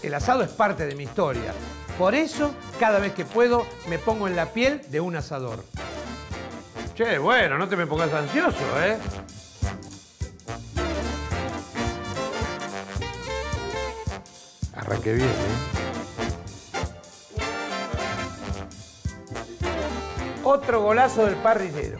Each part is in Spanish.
El asado es parte de mi historia. Por eso, cada vez que puedo, me pongo en la piel de un asador. Che, bueno, no te me pongas ansioso, ¿eh? Arranqué bien, ¿eh? Otro golazo del parrillero.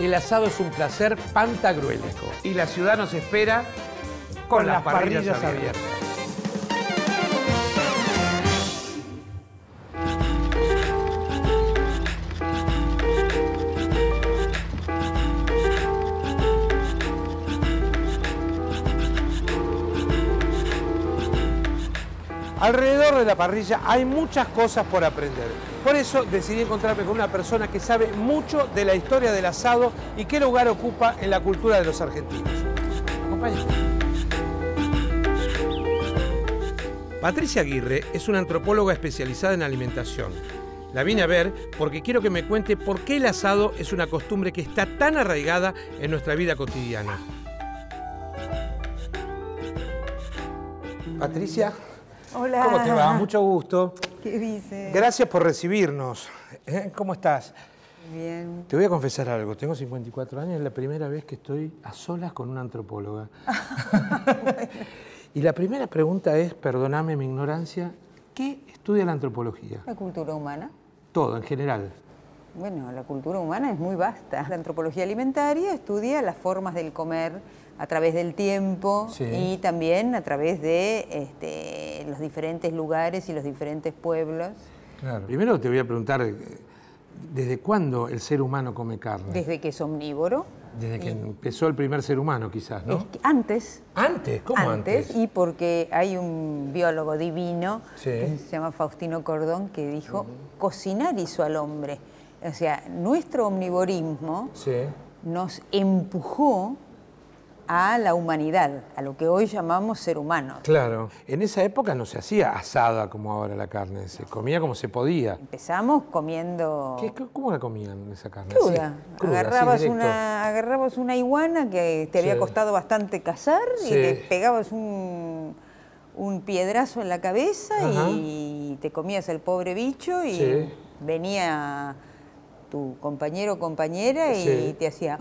El asado es un placer pantagruélico y la ciudad nos espera con las parrillas abiertas. Alrededor de la parrilla hay muchas cosas por aprender. Por eso decidí encontrarme con una persona que sabe mucho de la historia del asado y qué lugar ocupa en la cultura de los argentinos. Acompáñame. Patricia Aguirre es una antropóloga especializada en alimentación. La vine a ver porque quiero que me cuente por qué el asado es una costumbre que está tan arraigada en nuestra vida cotidiana. Patricia. Hola. ¿Cómo te va? Mucho gusto. ¿Qué dices? Gracias por recibirnos. ¿Cómo estás? Bien. Te voy a confesar algo. Tengo 54 años, es la primera vez que estoy a solas con una antropóloga. Bueno. Y la primera pregunta es, perdóname mi ignorancia, ¿qué estudia la antropología? La cultura humana. Todo, en general. Bueno, la cultura humana es muy vasta. La antropología alimentaria estudia las formas del comer a través del tiempo, sí, y también a través de los diferentes lugares y los diferentes pueblos. Claro. Primero te voy a preguntar, ¿desde cuándo el ser humano come carne? Desde que es omnívoro. Desde que empezó el primer ser humano, quizás, ¿no? Es que antes. ¿Antes? ¿Cómo antes? Antes, y porque hay un biólogo divino, sí, que se llama Faustino Cordón, que dijo, cocinar hizo al hombre. O sea, nuestro omnivorismo, sí, nos empujó a la humanidad, a lo que hoy llamamos ser humano. Claro. En esa época no se hacía asada como ahora la carne, se comía como se podía. Empezamos comiendo... ¿Cómo la comían esa carne? Cruda. Así, cruda, agarrabas una iguana que te había, sí, costado bastante cazar, sí, y le pegabas un piedrazo en la cabeza, ajá, y te comías el pobre bicho y, sí, venía tu compañero o compañera, sí, y te hacía...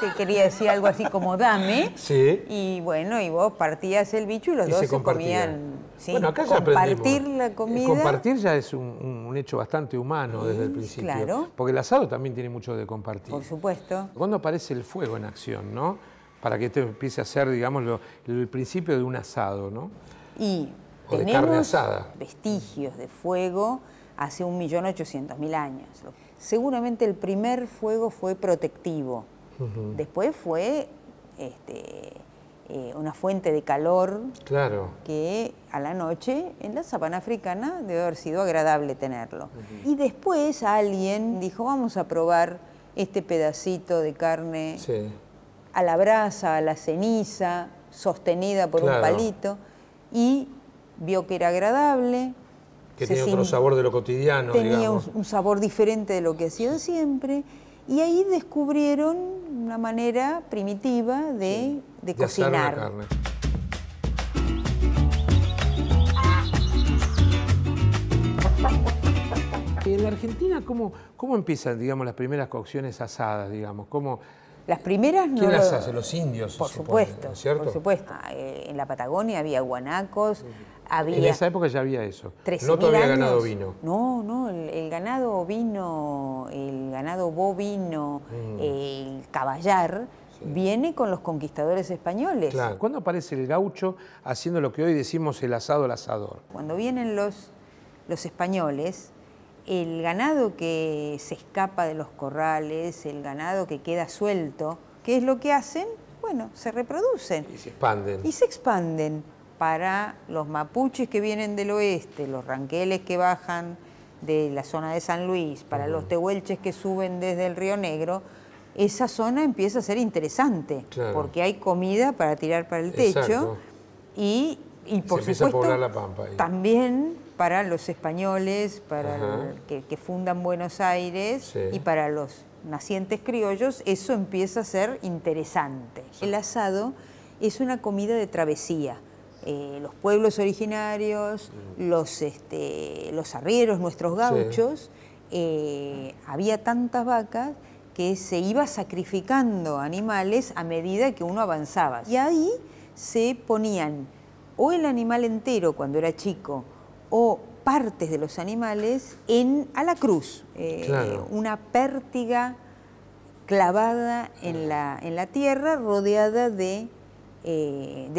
que quería decir algo así como dame, sí, y bueno, y vos partías el bicho y los dos se comían, sí. Bueno, acá ya compartir la comida. Compartir ya es un hecho bastante humano, sí, desde el principio, claro, porque el asado también tiene mucho de compartir. Por supuesto. Cuando aparece el fuego en acción, ¿no? Para que esto empiece a ser, digamos, el principio de un asado, ¿no? Y o tenemos de carne asada. Vestigios de fuego hace 1.800.000 años. Seguramente el primer fuego fue protectivo. Después fue una fuente de calor, claro, que a la noche en la sabana africana debe haber sido agradable tenerlo. Y después alguien dijo, vamos a probar este pedacito de carne, sí, a la brasa, a la ceniza, sostenida por, claro, un palito, y vio que era agradable. Que tenía otro sabor de lo cotidiano, tenía, digamos, un sabor diferente de lo que hacían siempre. Y ahí descubrieron una manera primitiva de cocinar. Asar una carne. En la Argentina, ¿cómo empiezan, digamos, las primeras cocciones asadas, digamos? ¿Cómo? Las primeras no. ¿Quién las hace? Los indios, por supuesto, ¿cierto? Por supuesto. En la Patagonia había guanacos. Había... En esa época ya había eso. No todavía años. Ganado ovino. No, no, el ganado ovino, el ganado bovino, el caballar, sí, viene con los conquistadores españoles. Claro. ¿Cuándo aparece el gaucho haciendo lo que hoy decimos el asado al asador? Cuando vienen los españoles, el ganado que se escapa de los corrales, el ganado que queda suelto, ¿qué es lo que hacen? Bueno, se reproducen. Y se expanden. Y se expanden. Para los mapuches que vienen del oeste, los ranqueles que bajan de la zona de San Luis, para los tehuelches que suben desde el Río Negro, esa zona empieza a ser interesante, claro, porque hay comida para tirar para el techo, exacto, y Y por se supuesto, empieza a poblar la Pampa ahí. También para los españoles, para que fundan Buenos Aires, sí, y para los nacientes criollos, eso empieza a ser interesante. Sí. El asado es una comida de travesía. Los pueblos originarios, los arrieros, nuestros gauchos, sí, había tantas vacas que se iba sacrificando animales a medida que uno avanzaba. Y ahí se ponían o el animal entero cuando era chico o partes de los animales a la cruz, una pértiga clavada en la tierra rodeada de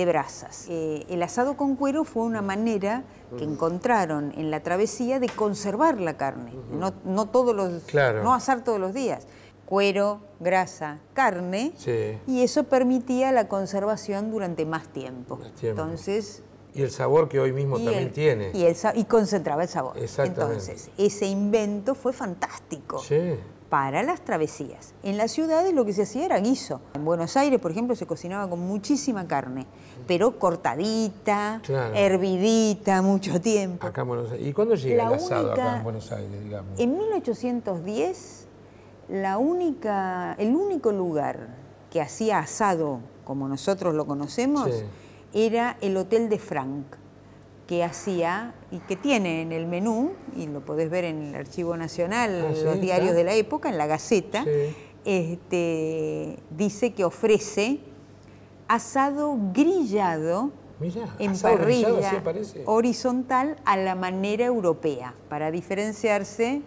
brasas. El asado con cuero fue una manera que encontraron en la travesía de conservar la carne, no asar todos los días. Cuero, grasa, carne, sí, y eso permitía la conservación durante más tiempo. Entonces, y el sabor que hoy mismo también tiene. Y concentraba el sabor. Exactamente. Entonces, ese invento fue fantástico, sí, para las travesías. En las ciudades lo que se hacía era guiso. En Buenos Aires, por ejemplo, se cocinaba con muchísima carne, pero cortadita, hervidita, mucho tiempo. Acá en Buenos Aires. ¿Y cuándo llega el asado acá en Buenos Aires, digamos? En 1810... El único lugar que hacía asado, como nosotros lo conocemos, sí, era el Hotel de Frank, que hacía, y que tiene en el menú, y lo podés ver en el Archivo Nacional, en los diarios de la época, en la Gaceta, sí, dice que ofrece asado grillado. Mirá, en parrilla horizontal a la manera europea, para diferenciarse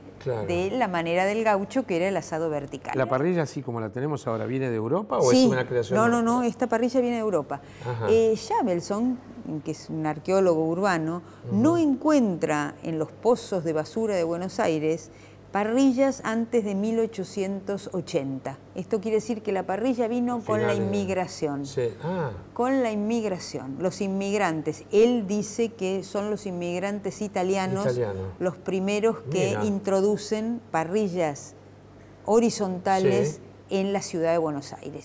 de la manera del gaucho, que era el asado vertical. ¿La parrilla, así como la tenemos ahora, viene de Europa o es una creación? No, esta parrilla viene de Europa. Schambelson, que es un arqueólogo urbano, no encuentra en los pozos de basura de Buenos Aires parrillas antes de 1880. Esto quiere decir que la parrilla vino con la inmigración. Sí. Con la inmigración, los inmigrantes. Él dice que son los inmigrantes italianos los primeros que introducen parrillas horizontales, sí, en la ciudad de Buenos Aires.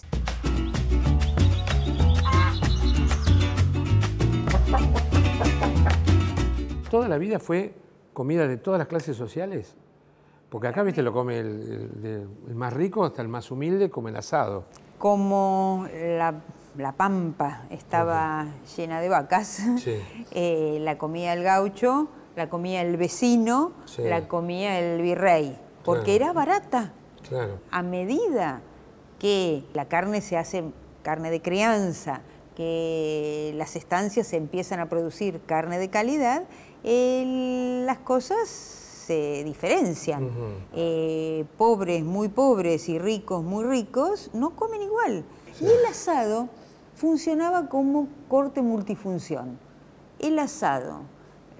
¿Toda la vida fue comida de todas las clases sociales? Porque acá, viste, lo come el más rico hasta el más humilde, come el asado. Como la pampa estaba llena de vacas, sí, la comía el gaucho, la comía el vecino, sí, la comía el virrey, porque era barata. A medida que la carne se hace carne de crianza, que las estancias empiezan a producir carne de calidad, las cosas se diferencian. Pobres, muy pobres, y ricos, muy ricos, no comen igual. Sí. Y el asado funcionaba como corte multifunción. El asado,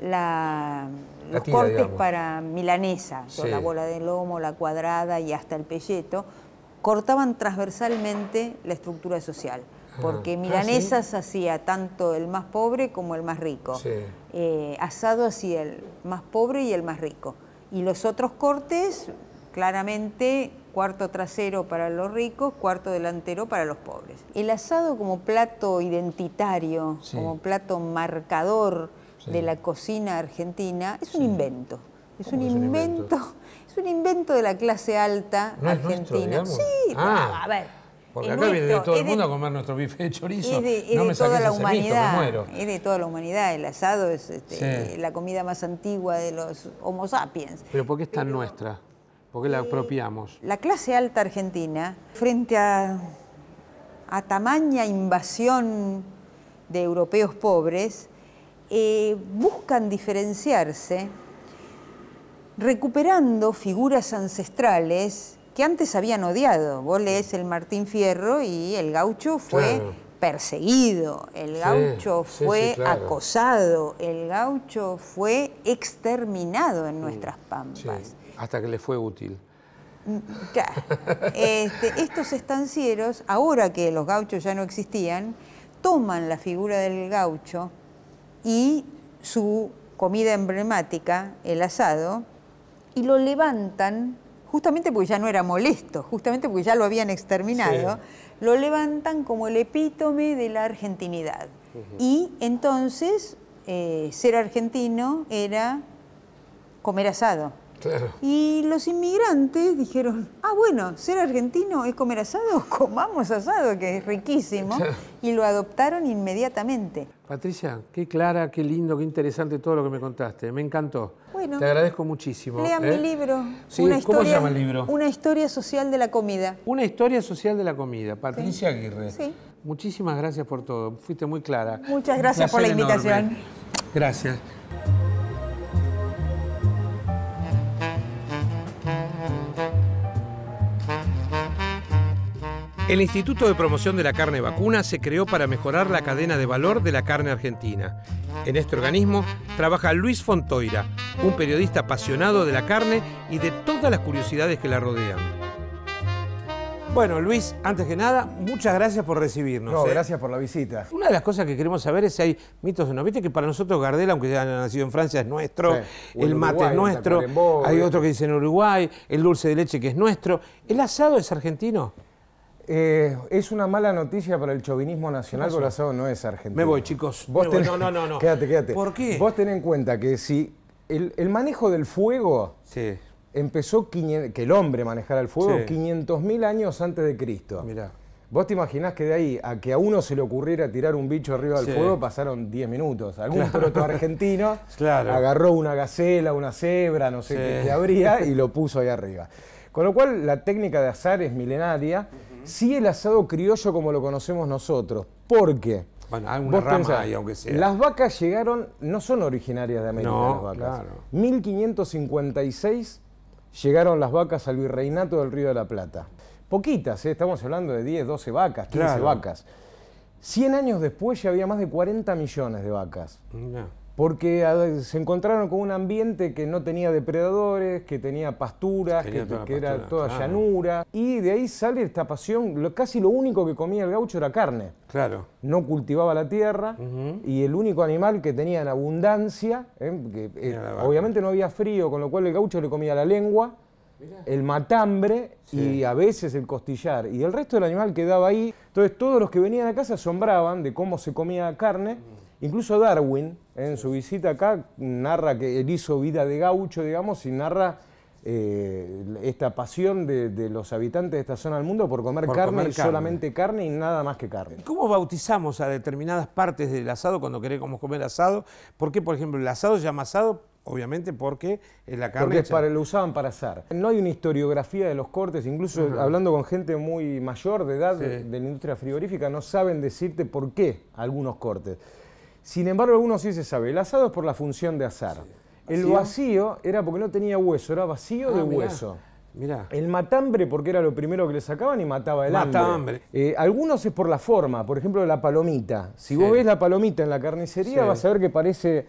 los cortes, digamos, para milanesa, sí, la bola de lomo, la cuadrada y hasta el pelleto, cortaban transversalmente la estructura social. Porque milanesas hacía tanto el más pobre como el más rico. Sí. Asado hacía el más pobre y el más rico. Y los otros cortes, claramente, cuarto trasero para los ricos, cuarto delantero para los pobres. El asado como plato identitario, sí, como plato marcador, sí, de la cocina argentina, es un invento. Es un invento de la clase alta argentina. Nuestro, sí, a ver. Porque acá viene de todo el mundo a comer nuestro bife de chorizo. No me saques ese mito, me muero. Es de toda la humanidad. El asado es la comida más antigua de los Homo sapiens. ¿Pero por qué es tan nuestra? ¿Por qué la apropiamos? La clase alta argentina, frente a tamaña invasión de europeos pobres, buscan diferenciarse recuperando figuras ancestrales que antes habían odiado. Vos lees el Martín Fierro y el gaucho fue perseguido, el gaucho fue acosado, el gaucho fue exterminado en nuestras pampas. Sí. Hasta que le fue útil. Claro. Estos estancieros, ahora que los gauchos ya no existían, toman la figura del gaucho y su comida emblemática, el asado, y lo levantan, justamente porque ya no era molesto, justamente porque ya lo habían exterminado, lo levantan como el epítome de la argentinidad. Y entonces ser argentino era comer asado. Claro. Y los inmigrantes dijeron, ah, bueno, ser argentino es comer asado, comamos asado, que es riquísimo, claro. Y lo adoptaron inmediatamente. Patricia, qué clara, qué lindo, qué interesante todo lo que me contaste, me encantó. Bueno, te agradezco muchísimo. Lean mi libro. Sí, ¿cómo se llama el libro? Una historia social de la comida. Una historia social de la comida, Patricia Aguirre. Sí. Muchísimas gracias por todo, fuiste muy clara. Muchas gracias por la invitación. Enorme. Gracias. El Instituto de Promoción de la Carne Vacuna se creó para mejorar la cadena de valor de la carne argentina. En este organismo trabaja Luis Fontoira, un periodista apasionado de la carne y de todas las curiosidades que la rodean. Bueno, Luis, antes que nada, muchas gracias por recibirnos. No, gracias por la visita. Una de las cosas que queremos saber es si hay mitos o no. Viste que para nosotros Gardel, aunque ya haya nacido en Francia, es nuestro. Sí. El mate Uruguay, es nuestro. Hay otro que dice en Uruguay. El dulce de leche que es nuestro. ¿El asado es argentino? Es una mala noticia para el chauvinismo nacional, pero el asado no es argentino. Me voy, chicos. No. Quédate, quédate. ¿Por qué? Vos ten en cuenta que si el manejo del fuego... Sí. Empezó que el hombre manejara el fuego 500.000 años antes de Cristo. Mirá. ¿Vos te imaginás que de ahí a que a uno se le ocurriera tirar un bicho arriba del fuego pasaron 10 minutos? Algún proto argentino agarró una gacela, una cebra, no sé qué habría, y lo puso ahí arriba. Con lo cual la técnica de asar es milenaria. Sí, el asado criollo como lo conocemos nosotros. ¿Por qué? Bueno, alguna rama pensás, hay, aunque sea. Las vacas llegaron, no son originarias de América, no, las vacas. Claro. 1556... llegaron las vacas al virreinato del Río de la Plata. Poquitas, estamos hablando de 10, 12 vacas, 15 vacas. 100 años después ya había más de 40 millones de vacas. No. Porque se encontraron con un ambiente que no tenía depredadores, que tenía pasturas, era toda llanura. Y de ahí sale esta pasión. Casi lo único que comía el gaucho era carne. Claro. No cultivaba la tierra y el único animal que tenía en abundancia, obviamente no había frío, con lo cual el gaucho le comía la lengua, el matambre y a veces el costillar. Y el resto del animal quedaba ahí. Entonces todos los que venían acá se asombraban de cómo se comía carne. Incluso Darwin, en su visita acá, narra que él hizo vida de gaucho, digamos, y narra esta pasión de los habitantes de esta zona del mundo por comer carne, solamente carne y nada más que carne. ¿Cómo bautizamos a determinadas partes del asado cuando queremos comer asado? ¿Por qué, por ejemplo, el asado se llama asado? Obviamente porque la carne... Porque lo usaban para asar. No hay una historiografía de los cortes, incluso hablando con gente muy mayor de edad de la industria frigorífica, no saben decirte por qué algunos cortes. Sin embargo, algunos sí se sabe. El asado es por la función de asar. El vacío era porque no tenía hueso, era vacío de hueso. Mirá. El matambre porque era lo primero que le sacaban y mataba el hambre. Algunos es por la forma, por ejemplo, la palomita. Si vos ves la palomita en la carnicería, vas a ver que parece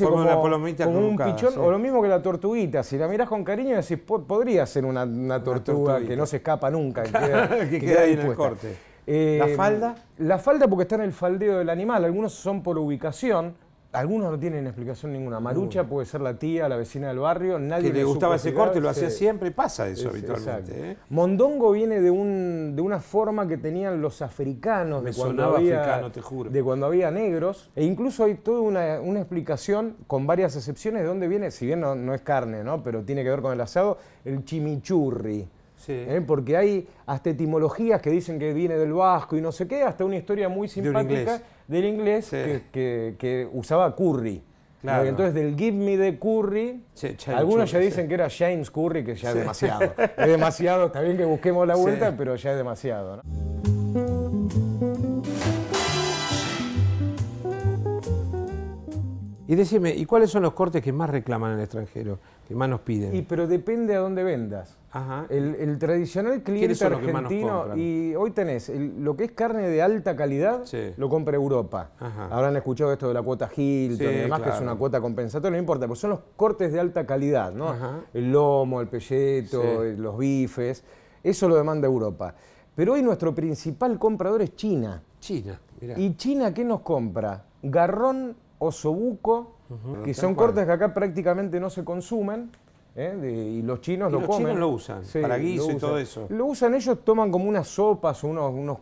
como un pichón, o lo mismo que la tortuguita. Si la mirás con cariño, decís, podría ser una tortuga que no se escapa nunca, que queda ahí en el corte. ¿La falda? La falda porque está en el faldeo del animal. Algunos son por ubicación, algunos no tienen explicación ninguna. Marucha puede ser la tía, la vecina del barrio. Nadie que le gustaba ese corte, lo hacía siempre, pasa eso habitualmente. Mondongo viene de una forma que tenían los africanos. Me sonaba africano, te juro. De cuando había negros. E incluso hay toda una explicación, con varias excepciones, de dónde viene, si bien no es carne, ¿no? Pero tiene que ver con el asado, el chimichurri. Sí. Porque hay hasta etimologías que dicen que viene del vasco y no sé qué, hasta una historia muy simpática del inglés que usaba curry. Claro. Entonces del give me the curry, algunos ya dicen que era James Curry, que ya es demasiado. Es demasiado, está bien que busquemos la vuelta, pero ya es demasiado, ¿no? Y decime, ¿y cuáles son los cortes que más reclaman en el extranjero? Que más nos piden. Pero depende a dónde vendas. Ajá. El tradicional cliente argentino, y hoy tenés lo que es carne de alta calidad, lo compra Europa. Ajá. Habrán escuchado esto de la cuota Hilton y demás, que es una cuota compensatoria, no importa, porque son los cortes de alta calidad, ¿no? Ajá. El lomo, el pelleto, los bifes, eso lo demanda Europa. Pero hoy nuestro principal comprador es China. China, mirá. ¿Y China qué nos compra? Garrón, osobuco, que son cortes que acá prácticamente no se consumen, Y los chinos lo comen. Los chinos lo usan, sí, para guiso y todo eso. Lo usan, ellos toman como unas sopas, unas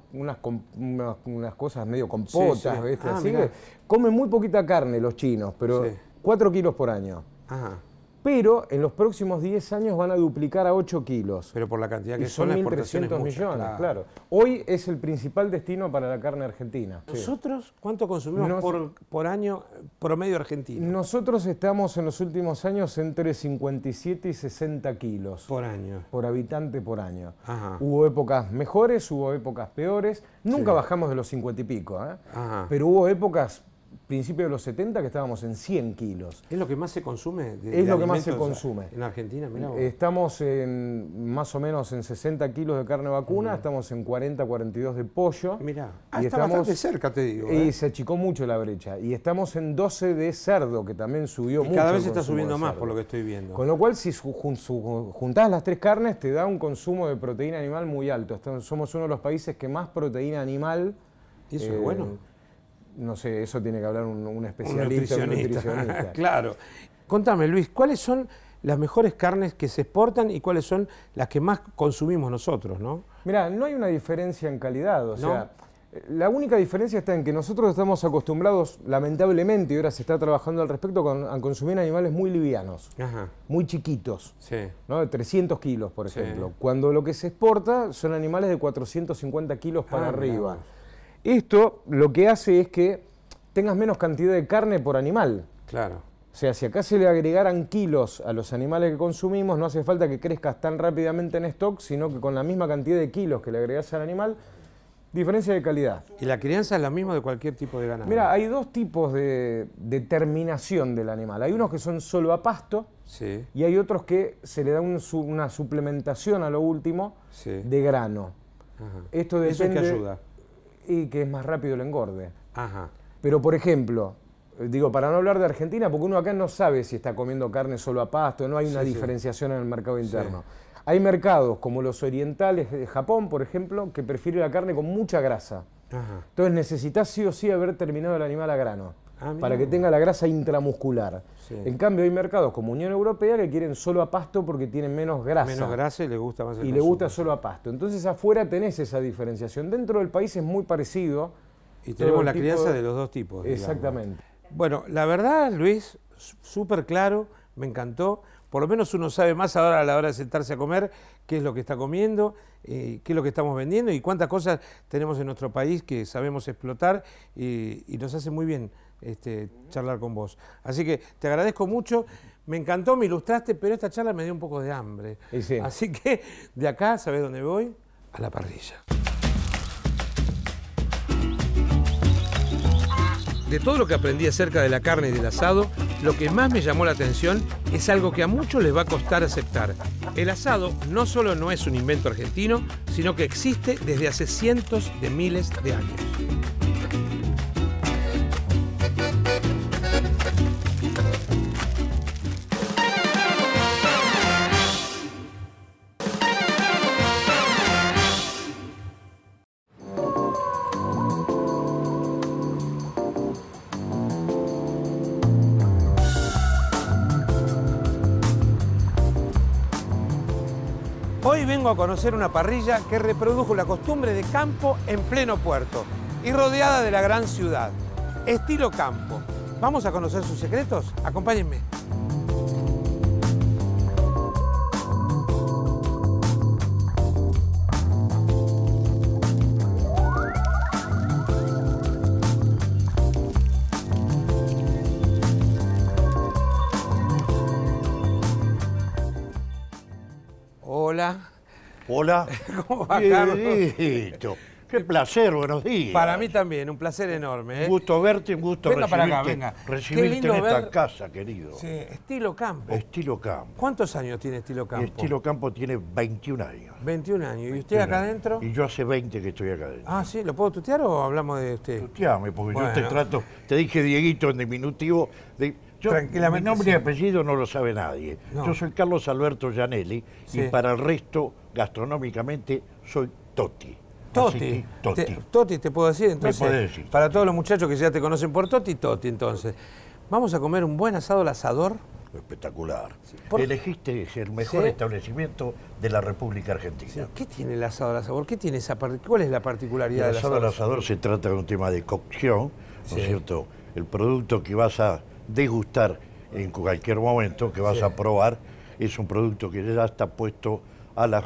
cosas medio compotas. Sí, sí. Ah, así que comen muy poquita carne los chinos, pero sí. 4 kilos por año. Ajá. Pero en los próximos 10 años van a duplicar a 8 kilos. Pero por la cantidad que son las exportaciones. 1.300 millones, claro. Hoy es el principal destino para la carne argentina. ¿Nosotros cuánto consumimos por año promedio argentino? Nosotros estamos en los últimos años entre 57 y 60 kilos. Por año. Por habitante por año. Ajá. Hubo épocas mejores, hubo épocas peores. Nunca bajamos de los 50 y pico, ¿eh? Ajá. Pero hubo épocas... principio de los 70 que estábamos en 100 kilos. ¿Es lo que más se consume? Es lo que más se consume. En Argentina, mirá vos. Estamos en, más o menos en 60 kilos de carne vacuna, estamos en 40, 42 de pollo. Mirá, está bastante cerca, te digo. Y se achicó mucho la brecha. Y estamos en 12 de cerdo, que también subió mucho. Cada vez está subiendo más, por lo que estoy viendo. Con lo cual, si juntás las tres carnes, te da un consumo de proteína animal muy alto. Somos uno de los países que más proteína animal... Y eso es bueno. No sé, eso tiene que hablar un especialista, un nutricionista. Claro. Contame, Luis, ¿cuáles son las mejores carnes que se exportan y cuáles son las que más consumimos nosotros, no? Mirá, no hay una diferencia en calidad, o sea, la única diferencia está en que nosotros estamos acostumbrados, lamentablemente, y ahora se está trabajando al respecto, a consumir animales muy livianos, muy chiquitos, ¿no? De 300 kilos, por ejemplo, cuando lo que se exporta son animales de 450 kilos para arriba. Mirá. Esto lo que hace es que tengas menos cantidad de carne por animal. Claro. O sea, si acá se le agregaran kilos a los animales que consumimos, no hace falta que crezcas tan rápidamente en stock, sino que con la misma cantidad de kilos que le agregás al animal, diferencia de calidad. ¿Y la crianza es la misma de cualquier tipo de ganado? Mira, hay dos tipos de terminación del animal. Hay unos que son solo a pasto y hay otros que se le da una suplementación a lo último de grano. Ajá. Esto depende... ¿Eso es que ayuda? Y que es más rápido el engorde. Ajá. Pero, por ejemplo, digo, para no hablar de Argentina, porque uno acá no sabe si está comiendo carne solo a pasto, no hay una diferenciación en el mercado interno. Sí. Hay mercados como los orientales de Japón, por ejemplo, que prefieren la carne con mucha grasa. Ajá. Entonces necesitas sí o sí haber terminado el animal a grano, para que tenga la grasa intramuscular. Sí. En cambio, hay mercados como Unión Europea que quieren solo a pasto porque tienen menos grasa. Menos grasa y le gusta más el consumo. Y le gusta solo a pasto. Entonces, afuera tenés esa diferenciación. Dentro del país es muy parecido. Y tenemos la crianza de los dos tipos. Exactamente. Digamos. Bueno, la verdad, Luis, súper claro, me encantó. Por lo menos uno sabe más ahora a la hora de sentarse a comer qué es lo que está comiendo, qué es lo que estamos vendiendo y cuántas cosas tenemos en nuestro país que sabemos explotar y nos hace muy bien charlar con vos. Así que te agradezco mucho, me encantó, me ilustraste, pero esta charla me dio un poco de hambre. Sí. Así que de acá, ¿sabés dónde voy? A la parrilla. De todo lo que aprendí acerca de la carne y del asado, lo que más me llamó la atención es algo que a muchos les va a costar aceptar. El asado no solo no es un invento argentino, sino que existe desde hace cientos de miles de años. A conocer una parrilla que reprodujo la costumbre de campo en pleno puerto y rodeada de la gran ciudad. Estilo Campo. ¿Vamos a conocer sus secretos? Acompáñenme. Hola. Hola. ¿Cómo va, Carlos? Bienito. Qué placer, buenos días. Para mí también, un placer enorme. Un gusto verte, un gusto recibirte en esta casa, querido. Sí, Estilo Campo. Estilo Campo. ¿Cuántos años tiene Estilo Campo? Estilo Campo tiene 21 años. 21 años. ¿Y usted acá adentro? Y yo hace 20 que estoy acá adentro. Ah, sí. ¿Lo puedo tutear o hablamos de usted? Tuteame, porque yo te trato... Te dije, Dieguito, en diminutivo... Mi nombre y apellido no lo sabe nadie. No. Yo soy Carlos Alberto Gianelli y para el resto, gastronómicamente, soy Toti. Toti. Toti, te puedo decir entonces. Me podés decir. Para todos los muchachos que ya te conocen por Toti, entonces. Vamos a comer un buen asado al asador. Espectacular. Sí. Elegiste el mejor establecimiento de la República Argentina. Sí. ¿Qué tiene el asado al asador? ¿Qué tiene esa parte? ¿Cuál es la particularidad del asado? El asado al asador se trata de un tema de cocción, sí, ¿no es cierto? El producto que vas a degustar en cualquier momento, que vas sí, a probar, es un producto que ya está puesto a la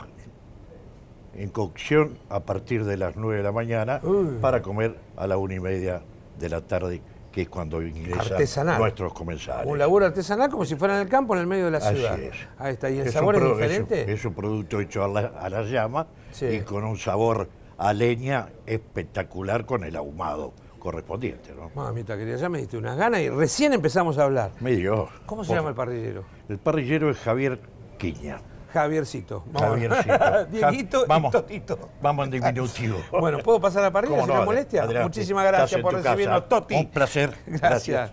en cocción a partir de las 9 de la mañana para comer a la 1:30 de la tarde, que es cuando ingresan nuestros comensales. Un labor artesanal como si fuera en el campo, en el medio de la ciudad. Así es. Ahí está. ¿Y el sabor es diferente? Es un producto hecho a la llama, sí, y con un sabor a leña espectacular con el ahumado correspondiente, ¿no? Mamita querida, ya me diste unas ganas y recién empezamos a hablar. Me dio. ¿Cómo se llama el parrillero? El parrillero es Javier Quiña. Javiercito. Javiercito. Dieguito y Totito. Vamos en diminutivo. Bueno, ¿puedo pasar a parrilla sin la molestia? Adelante. Muchísimas gracias por recibirnos, Toti. Un placer. Gracias.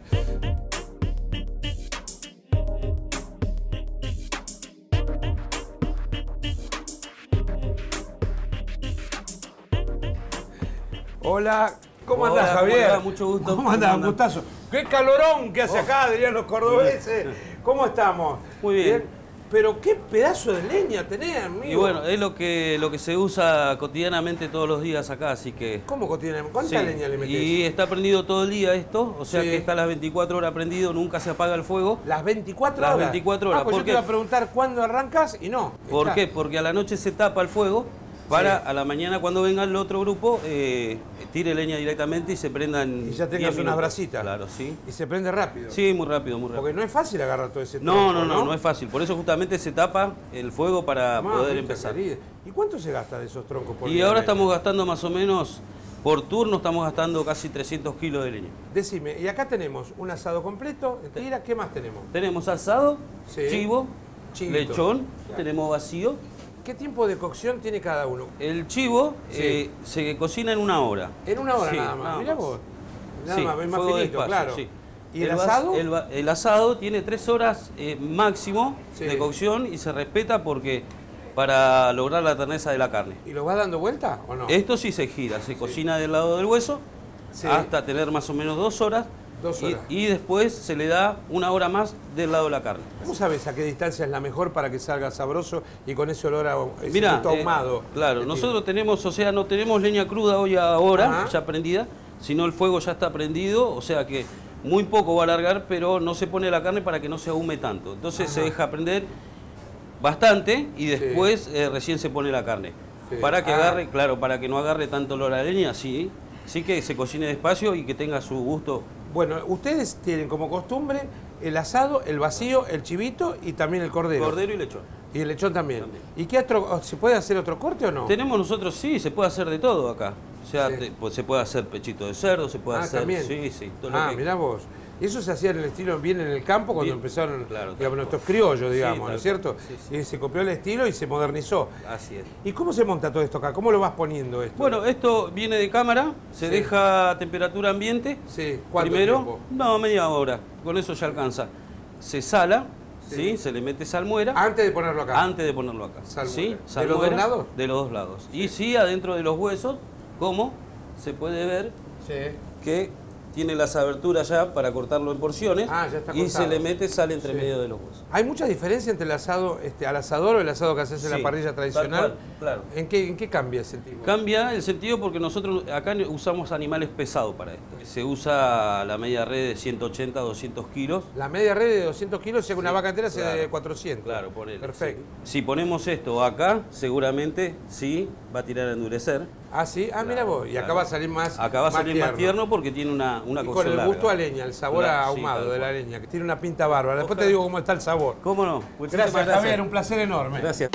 Hola. ¿Cómo andás, Javier? Hola, mucho gusto. ¿Cómo andás? Un gustazo. ¡Qué calorón que hace acá, dirían los cordobeses! ¿Cómo estamos? Muy bien. Pero qué pedazo de leña tenés, amigo. Y bueno, es lo que se usa cotidianamente todos los días acá, así que... ¿Cómo cotidianamente? ¿Cuánta sí, leña le metés? Y está prendido todo el día esto, o sea sí, que está las 24 horas prendido, nunca se apaga el fuego. ¿Las 24 horas? Las 24 horas. Ah, pues yo te iba a preguntar cuándo arrancas y no. ¿Por qué? Porque a la noche se tapa el fuego para sí, a la mañana cuando venga el otro grupo tire leña directamente y se prendan. Y ya tengas unas brasitas. Claro, sí. Y se prende rápido. Sí, muy rápido, muy rápido. Porque no es fácil agarrar todo ese tiempo, no es fácil. Por eso justamente se tapa el fuego para poder empezar. Querida. ¿Y cuánto se gasta de esos troncos por día? Y ahora estamos gastando más o menos, por turno estamos gastando casi 300 kilos de leña. Decime, y acá tenemos un asado completo, en tira, ¿qué más tenemos? Tenemos asado, sí, chivo, chivito, lechón, claro, tenemos vacío. ¿Qué tiempo de cocción tiene cada uno? El chivo sí, se cocina en 1 hora. En 1 hora sí, nada más. Mirá vos. Nada sí, más, es más finito, despacio, claro. Sí. ¿Y el asado? El asado tiene 3 horas máximo sí, de cocción y se respeta porque para lograr la terneza de la carne. ¿Y lo vas dando vuelta o no? Esto sí se gira, se sí, cocina del lado del hueso sí, hasta tener más o menos 2 horas. 2 horas. Y después se le da 1 hora más del lado de la carne. ¿Cómo sabes a qué distancia es la mejor para que salga sabroso y con ese olor ahumado? Claro, nosotros tenemos, o sea, no tenemos leña cruda hoy ahora, ya prendida, sino el fuego ya está prendido, o sea que muy poco va a alargar, pero no se pone la carne para que no se ahume tanto. Entonces se deja prender bastante y después sí, recién se pone la carne. Sí. Para que agarre, claro, para que no agarre tanto olor a leña, sí, sí que se cocine despacio y que tenga su gusto. Bueno, ustedes tienen como costumbre el asado, el vacío, el chivito y también el cordero. Cordero y lechón. Y el lechón también. ¿Y qué otro? ¿Se puede hacer otro corte o no? Tenemos nosotros, sí, se puede hacer de todo acá. O sea, sí, se puede hacer pechito de cerdo, se puede hacer... ¿también? Sí, sí. Todo lo que... mirá vos. Eso se hacía en el estilo bien en el campo cuando bien, empezaron claro, digamos, nuestros criollos, digamos, sí, ¿no es cierto? Sí, sí. Y se copió el estilo y se modernizó. Así es. ¿Y cómo se monta todo esto acá? ¿Cómo lo vas poniendo esto? Bueno, esto viene de cámara, se sí, deja a temperatura ambiente. Sí, ¿cuánto primero, tiempo? No, media hora, con eso ya alcanza. Se sala, sí, ¿sí? Se le mete salmuera. ¿Antes de ponerlo acá? Antes de ponerlo acá. Salmuera. ¿Sí? Salmuera. ¿De los dos lados? De los dos lados. Sí. Y sí, adentro de los huesos, como se puede ver sí, que... tiene las aberturas ya para cortarlo en porciones y se le mete, sale entre sí, medio de los huesos. ¿Hay mucha diferencia entre el asado al asador o el asado que haces en sí, la parrilla tradicional? Claro. ¿En qué cambia el sentido? Cambia el sentido porque nosotros acá usamos animales pesados para esto. Se usa la media red de 180 a 200 kilos. La media red de 200 kilos, si sí, una vaca entera claro, se de 400. Claro, ponele. Perfecto. Sí. Si ponemos esto acá, seguramente sí va a tirar a endurecer. Ah, sí, claro, mira vos, y claro, acá va a salir más. Acá va a salir más tierno porque tiene una cosa con el larga, gusto a leña, el sabor claro, ahumado sí, de la leña, que tiene una pinta bárbara. Después te digo cómo está el sabor. ¿Cómo no? Muchísimas gracias, Javier, un placer enorme. Gracias.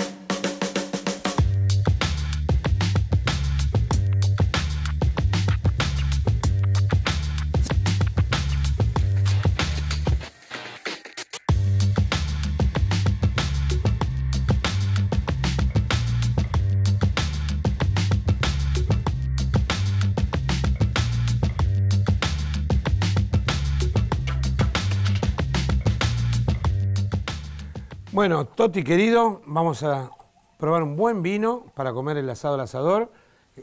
Bueno, Toti querido, vamos a probar un buen vino para comer el asado al asador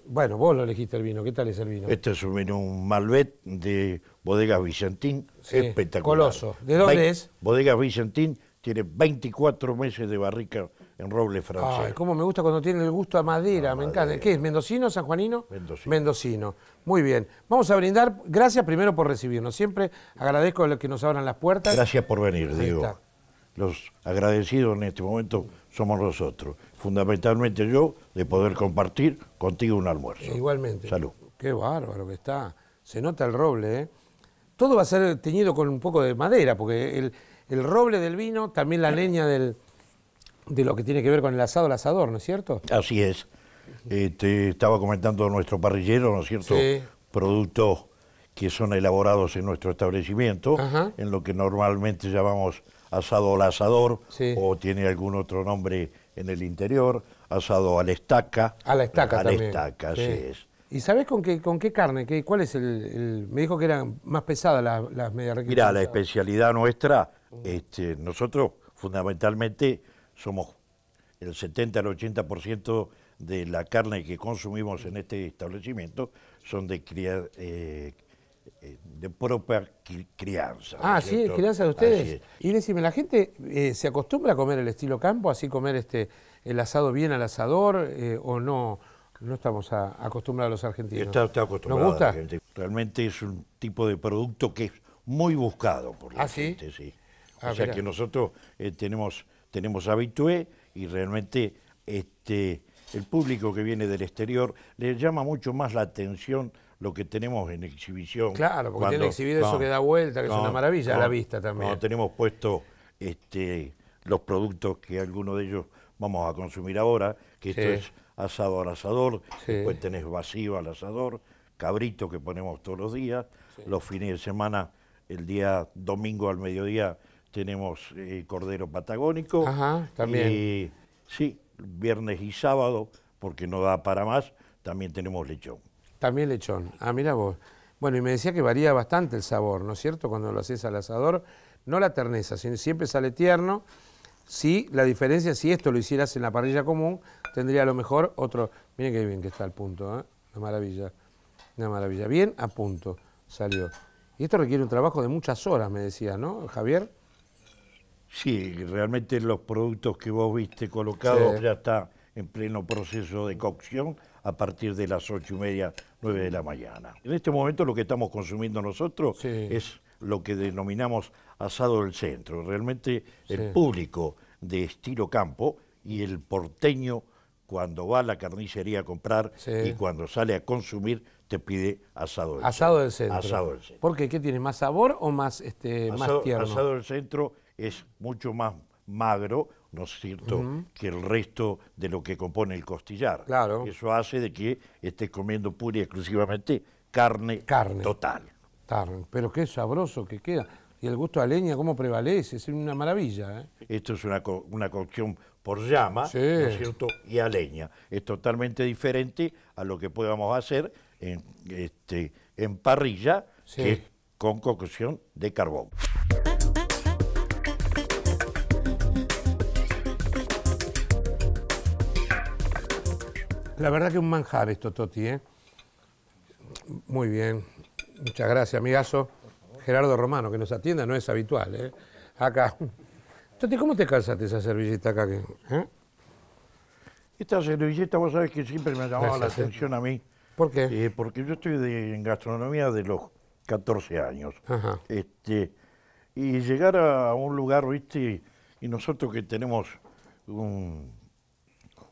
Bueno, vos lo elegiste el vino, ¿qué tal es el vino? Este es un vino, un Malbec de Bodegas Vicentín, sí, espectacular. Coloso. ¿De dónde es? Bodegas Vicentín tiene 24 meses de barrica en roble francés. Ay, cómo me gusta cuando tiene el gusto a madera, me encanta. ¿Qué es, mendocino, sanjuanino? Mendocino. Mendocino. Muy bien. Vamos a brindar, gracias primero por recibirnos. Siempre agradezco a los que nos abran las puertas. Gracias por venir, Diego. Los agradecidos en este momento somos nosotros. Fundamentalmente yo, de poder compartir contigo un almuerzo. Igualmente. Salud. Qué bárbaro que está. Se nota el roble, ¿eh? Todo va a ser teñido con un poco de madera, porque el roble del vino, también la leña de lo que tiene que ver con el asado, el asador, ¿no es cierto? Así es. Te estaba comentando nuestro parrillero, ¿no es cierto? Sí. Productos que son elaborados en nuestro establecimiento, ajá, en lo que normalmente llamamos asado al asador, sí, o tiene algún otro nombre en el interior, asado a la estaca. A la estaca también. A la estaca, sí, así es. ¿Y sabés con qué carne? ¿Cuál es el...? Me dijo que eran más pesadas las medias requintas. Mirá, la especialidad nuestra, nosotros fundamentalmente somos el 70 al 80% de la carne que consumimos en este establecimiento son de propia crianza. Ah, sí, ¿cierto? Crianza de ustedes. Y decime, la gente se acostumbra a comer el estilo campo, así comer el asado bien al asador, o no, no estamos acostumbrados los argentinos. Está acostumbrado. ¿Nos gusta? Realmente es un tipo de producto que es muy buscado por la gente, sí. Ah, o sea, mirá, que nosotros tenemos habitué y realmente el público que viene del exterior le llama mucho más la atención lo que tenemos en exhibición. Claro, porque tiene exhibido eso que da vuelta, que es una maravilla a la vista también. Cuando tenemos puesto los productos que algunos de ellos vamos a consumir ahora, que sí, esto es asado al asador, sí, después tenés vacío al asador, cabrito que ponemos todos los días, sí, los fines de semana, el día domingo al mediodía tenemos cordero patagónico. Ajá, también. Y sí, viernes y sábado, porque no da para más, también tenemos lechón. También lechón. Ah, mira vos. Bueno, y me decía que varía bastante el sabor, ¿no es cierto? Cuando lo haces al asador, no la terneza, sino siempre sale tierno. Sí, la diferencia, si esto lo hicieras en la parrilla común, tendría a lo mejor otro... Miren qué bien que está al punto, ¿eh? Una maravilla. Una maravilla. Bien a punto salió. Y esto requiere un trabajo de muchas horas, me decías, ¿no, Javier? Sí, realmente los productos que vos viste colocados, sí, ya está en pleno proceso de cocción a partir de las 8:30, 9 de la mañana. En este momento lo que estamos consumiendo nosotros, sí, es lo que denominamos asado del centro. Realmente el, sí, público de estilo campo y el porteño cuando va a la carnicería a comprar, sí, y cuando sale a consumir te pide asado del centro. Asado del centro. ¿Por qué? ¿Qué tiene? ¿Más sabor o más, más tierno? Asado del centro es mucho más magro, ¿no es cierto?, que el resto de lo que compone el costillar. Claro. Eso hace de que estés comiendo pura y exclusivamente carne total. Carne. Pero qué sabroso que queda. Y el gusto a leña, cómo prevalece, es una maravilla, ¿eh? Esto es una cocción por llama, sí, ¿no es cierto?, y a leña. Es totalmente diferente a lo que podamos hacer en parrilla, sí, que es con cocción de carbón. La verdad que un manjar esto, Toti, ¿eh? Muy bien. Muchas gracias, amigazo. Gerardo Romano, que nos atienda, no es habitual, ¿eh? Acá. Toti, ¿cómo te calzaste esa servilleta acá? ¿Eh? Esta servilleta, vos sabés que siempre me ha llamado la atención a mí. ¿Por qué? Porque yo estoy en gastronomía de los 14 años. Ajá. Y llegar a un lugar, ¿viste? Y nosotros que tenemos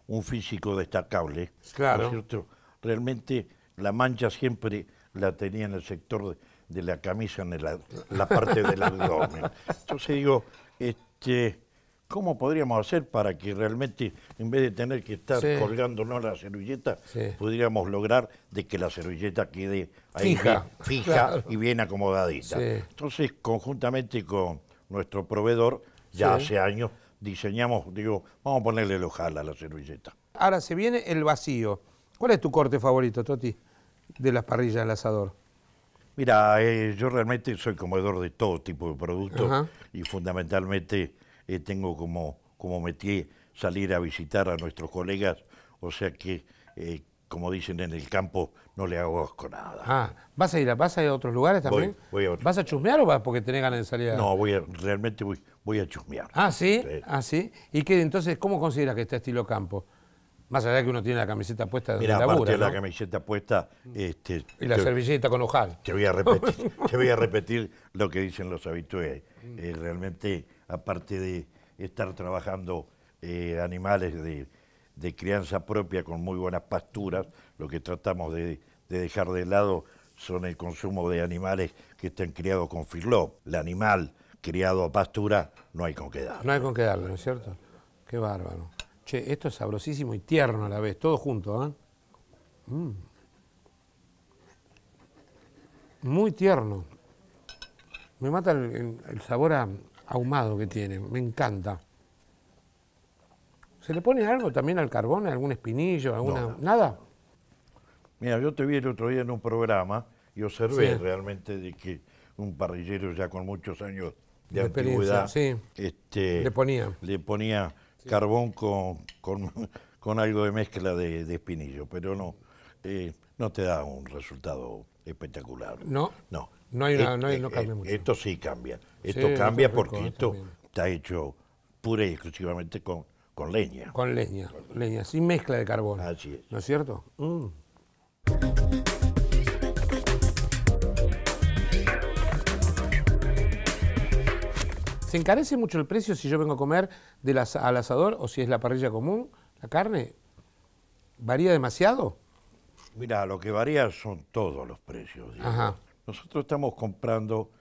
un físico destacable, claro, ¿no es cierto? Realmente la mancha siempre la tenía en el sector de la camisa, en la parte del abdomen. Entonces digo, ¿cómo podríamos hacer para que realmente, en vez de tener que estar, sí, colgándonos la servilleta, sí, pudiéramos lograr de que la servilleta quede ahí fija, claro, y bien acomodadita? Sí. Entonces, conjuntamente con nuestro proveedor, ya, sí, hace años, diseñamos, digo, vamos a ponerle el ojal a la servilleta. Ahora se viene el vacío. ¿Cuál es tu corte favorito, Toti, de las parrillas del asador? Mira, yo realmente soy comedor de todo tipo de productos, ajá, y fundamentalmente tengo como métier salir a visitar a nuestros colegas, o sea que como dicen en el campo, no le hago asco nada. Ah, ¿vas a ir a otros lugares también? Voy a otros. ¿Vas a chusmear o vas porque tenés ganas de salir? No, realmente voy a chusmear. Ah, ¿sí? Sí. Ah, ¿sí? ¿Y qué, entonces, cómo consideras que está Estilo Campo? Más allá de que uno tiene la camiseta puesta de labura, aparte de la camiseta puesta... y la servilleta con ojal. Te voy a repetir lo que dicen los habitués. Realmente, aparte de estar trabajando animales de crianza propia con muy buenas pasturas, lo que tratamos de dejar de lado son el consumo de animales que están criados con Firlop. El animal criado a pastura no hay con qué darle. No hay con qué darle, ¿no es cierto? Qué bárbaro. Che, esto es sabrosísimo y tierno a la vez, todo junto, ¿eh? Mm. Muy tierno. Me mata el sabor ahumado que tiene, me encanta. ¿Se le pone algo también al carbón, algún espinillo, alguna? No. ¿Nada? Mira, yo te vi el otro día en un programa y observé realmente de que un parrillero ya con muchos años de antigüedad le ponía carbón con algo de mezcla de espinillo, pero no te da un resultado espectacular. No, no, no, hay una, no cambia mucho. Esto sí cambia, esto cambia porque esto está hecho pura y exclusivamente con leña. Con leña, sin mezcla de carbón. Así es. ¿No es cierto? Mm. ¿Se encarece mucho el precio si yo vengo a comer al asador o si es la parrilla común, la carne? ¿Varía demasiado? Mirá, lo que varía son todos los precios. Ajá. Nosotros estamos comprando,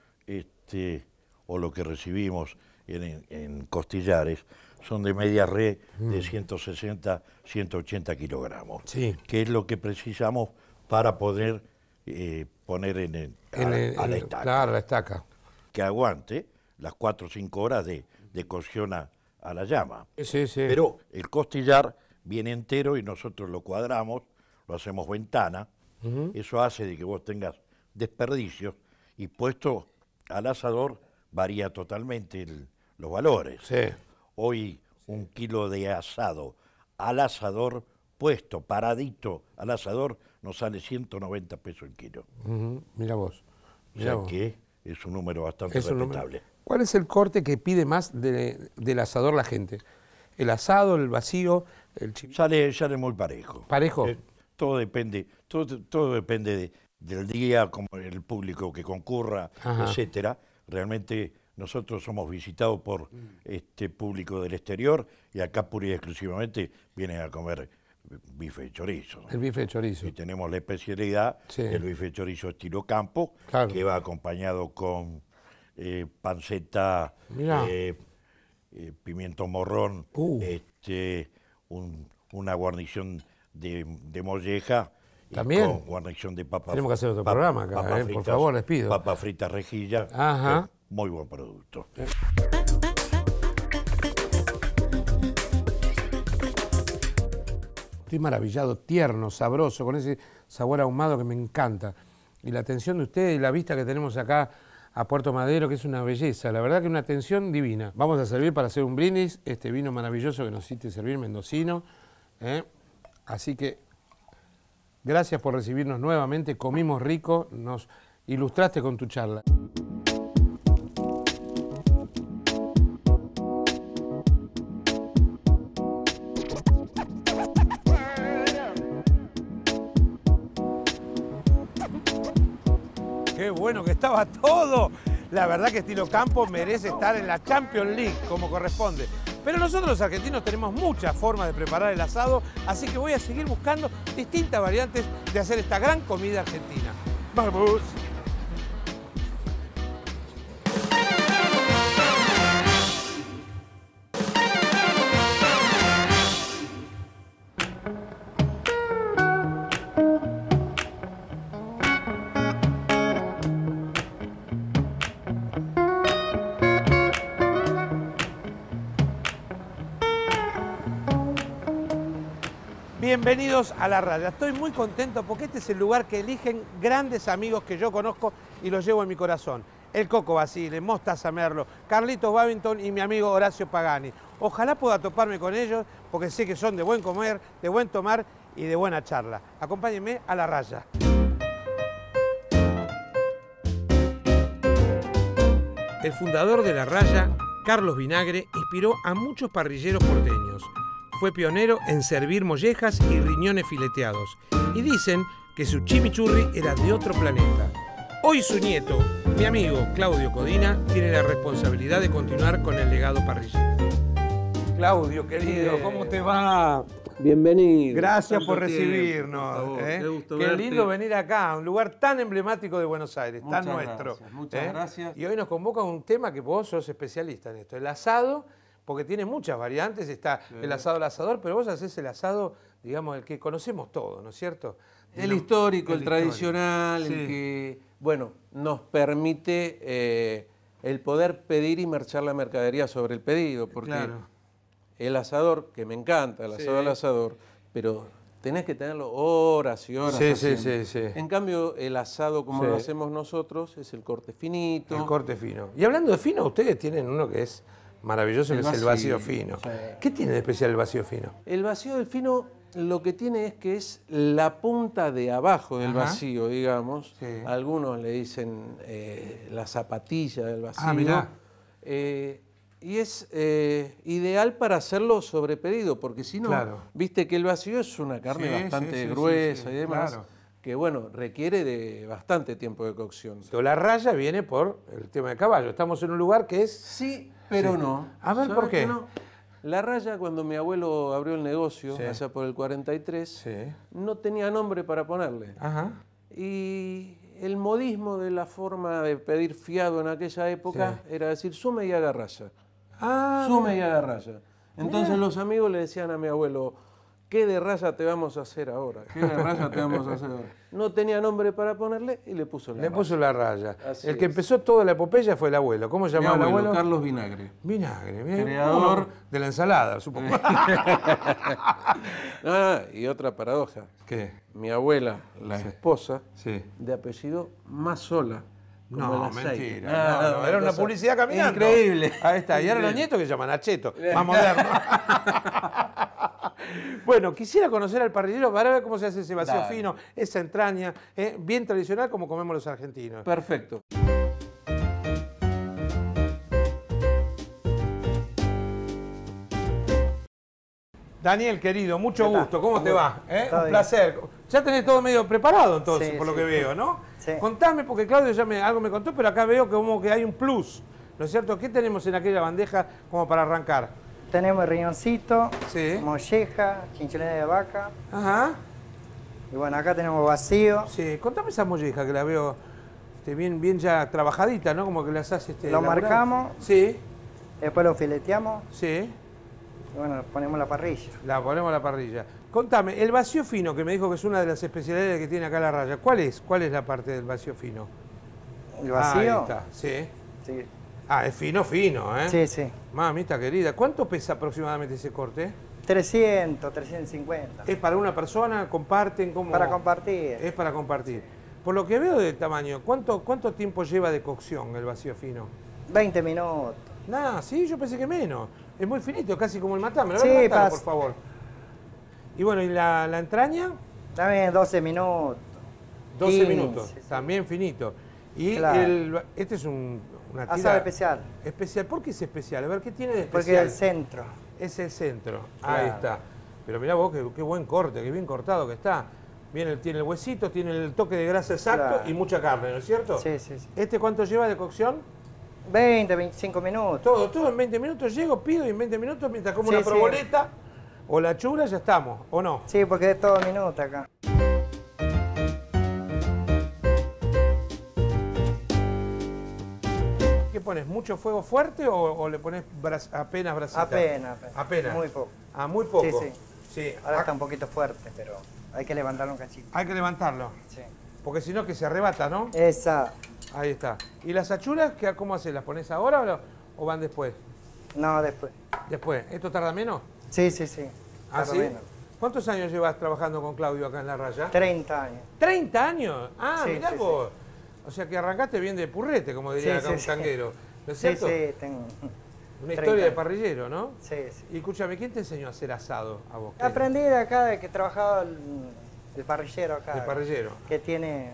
o lo que recibimos en costillares, son de media red de 160, 180 kilogramos, que es lo que precisamos para poder poner a la estaca. Claro, la estaca. Que aguante las 4 o 5 horas de cocción a la llama. Sí, sí. Pero el costillar viene entero y nosotros lo cuadramos, lo hacemos ventana, eso hace de que vos tengas desperdicios y puesto al asador varía totalmente los valores. Sí. Hoy un kilo de asado al asador, puesto, paradito al asador, nos sale 190 pesos el kilo. Mira vos. O sea que es un número bastante respetable. ¿Cuál es el corte que pide más del asador la gente? ¿El asado, el vacío, el chivito? Sale muy parejo. ¿Parejo? Todo depende del día, como el público que concurra, etcétera. Realmente nosotros somos visitados por este público del exterior y acá pura y exclusivamente vienen a comer bife de chorizo. El bife de chorizo. Y tenemos la especialidad del bife de chorizo estilo campo, que va acompañado con panceta, pimiento morrón, una guarnición de molleja. También. Con guarnición de papa frita. Tenemos que hacer otro programa acá, fritas, por favor, les pido. Papa frita rejilla. Ajá. Muy buen producto. Estoy maravillado, tierno, sabroso, con ese sabor ahumado que me encanta. Y la atención de ustedes y la vista que tenemos acá a Puerto Madero, que es una belleza. La verdad que una atención divina. Vamos a servir para hacer un brindis, este vino maravilloso que nos hiciste servir, mendocino. Así que gracias por recibirnos nuevamente. Comimos rico, nos ilustraste con tu charla. Qué bueno que estaba todo. La verdad que Estilo Campo merece estar en la Champions League, como corresponde. Pero nosotros los argentinos tenemos muchas formas de preparar el asado, así que voy a seguir buscando distintas variantes de hacer esta gran comida argentina. ¡Vamos! Bienvenidos a La Raya. Estoy muy contento porque este es el lugar que eligen grandes amigos que yo conozco y los llevo en mi corazón. El Coco Basile, Mostaza Merlo, Carlitos Babington y mi amigo Horacio Pagani. Ojalá pueda toparme con ellos porque sé que son de buen comer, de buen tomar y de buena charla. Acompáñenme a La Raya. El fundador de La Raya, Carlos Vinagre, inspiró a muchos parrilleros porteños. Fue pionero en servir mollejas y riñones fileteados. Y dicen que su chimichurri era de otro planeta. Hoy su nieto, mi amigo Claudio Codina, tiene la responsabilidad de continuar con el legado parrillero. Claudio, querido, ¿cómo te va? Bienvenido. Gracias por recibirnos. Por favor, qué gusto verte. Qué lindo venir acá, a un lugar tan emblemático de Buenos Aires, tan nuestro. Muchas gracias, muchas gracias. Y hoy nos convoca un tema que vos sos especialista en esto, el asado, porque tiene muchas variantes. Está el asado al asador, pero vos hacés el asado, digamos, el que conocemos todos, ¿no es cierto? El histórico, el tradicional, sí. El que, bueno, nos permite el poder pedir y marchar la mercadería sobre el pedido, porque claro. El asador, que me encanta, el asado al asador, pero tenés que tenerlo horas y horas. En cambio, el asado como lo hacemos nosotros es el corte finito. El corte fino. Y hablando de fino, ustedes tienen uno que es maravilloso, que es el vacío fino. Sí. ¿Qué tiene de especial el vacío fino? El vacío del fino... Lo que tiene es que es la punta de abajo del vacío, digamos. Sí. Algunos le dicen la zapatilla del vacío. Ah, mirá. Y es ideal para hacerlo sobre pedido, porque si no, viste que el vacío es una carne bastante gruesa y demás, que bueno, requiere de bastante tiempo de cocción. Pero la raya viene por el tema de caballo. Estamos en un lugar que es... Sí, pero no. A ver, ¿por qué? No. La Raya, cuando mi abuelo abrió el negocio, allá por el 43, no tenía nombre para ponerle. Ajá. Y el modismo de la forma de pedir fiado en aquella época era decir, sume y haga raya. Ah, sume y haga raya. Entonces los amigos le decían a mi abuelo, ¿qué de raya te vamos a hacer ahora? ¿Qué de raya te vamos a hacer ahora? No tenía nombre para ponerle y le puso la raya. Le puso la raya. Así el que empezó toda la epopeya fue el abuelo. ¿Cómo se llamaba el abuelo? Carlos Vinagre. Vinagre, bien. Creador de la ensalada, supongo. Y otra paradoja. ¿Qué? Mi abuela, la esposa, de apellido Mazzola. No, mentira. No, era una publicidad caminando. Increíble. Ahí está. Y ahora los nietos que llaman a Cheto. Más moderno. Bueno, quisiera conocer al parrillero para ver cómo se hace ese vacío fino, esa entraña, bien tradicional como comemos los argentinos. Perfecto. Daniel, querido, mucho gusto. ¿Cómo te va? Un placer. Ya tenés todo medio preparado entonces, por lo que veo, ¿no? Sí. Contame, porque Claudio ya algo me contó, pero acá veo como que hay un plus, ¿no es cierto? ¿Qué tenemos en aquella bandeja como para arrancar? Tenemos riñoncito, molleja, chinchulina de vaca. Ajá. Y bueno, acá tenemos vacío. Sí, contame esa molleja que la veo bien ya trabajadita, ¿no? Como que las hace lo marcamos. Sí. Después lo fileteamos. Sí. Y bueno, ponemos la parrilla. La ponemos a la parrilla. Contame, el vacío fino, que me dijo que es una de las especialidades que tiene acá La Raya. ¿Cuál es? ¿Cuál es la parte del vacío fino? ¿El vacío? Ahí está, sí. Ah, es fino, fino, ¿eh? Sí, sí. Mamita querida, ¿cuánto pesa aproximadamente ese corte? 300, 350. ¿Es para una persona? ¿Comparten? ¿Cómo? Para compartir. Es para compartir. Por lo que veo del tamaño, ¿cuánto tiempo lleva de cocción el vacío fino? 20 minutos. Nah, sí, yo pensé que menos. Es muy finito, casi como el matame. ¿Lo voy a matar, por favor? Y bueno, ¿y la entraña? También 12 minutos. 12 minutos, también finito. Y este es una tira... Asado especial. Especial. ¿Por qué es especial? A ver, ¿qué tiene de especial? Porque es el centro. Es el centro, ahí está. Pero mirá vos, qué buen corte, qué bien cortado que está. Tiene el huesito, tiene el toque de grasa exacto y mucha carne, ¿no es cierto? Sí, sí, sí. ¿Este cuánto lleva de cocción? 20, 25 minutos. Todo en 20 minutos. Llego, pido y en 20 minutos, mientras como una proboleta... Sí. O la chula ya estamos, ¿o no? Sí, porque es todo minuto acá. ¿Qué pones? ¿Mucho fuego fuerte o le pones apenas brasita? Apenas. Muy poco. Ah, muy poco. Sí. Ahora está un poquito fuerte, pero hay que levantarlo un cachito. Hay que levantarlo. Sí. Porque si no que se arrebata, ¿no? Esa. Ahí está. ¿Y las achuras cómo haces? ¿Las pones ahora o van después? No, después. Después. ¿Esto tarda menos? Sí. ¿Ah, sí? ¿Cuántos años llevas trabajando con Claudio acá en La Raya? 30 años. ¿30 años? Ah, mirá vos. Sí. O sea que arrancaste bien de purrete, como diría acá un tanguero. ¿No es cierto? Sí, tengo. Una historia de parrillero, ¿no? Sí, sí. Y escúchame, ¿quién te enseñó a hacer asado a vos? Aprendí de acá, de que trabajaba el parrillero acá. El parrillero. Que tiene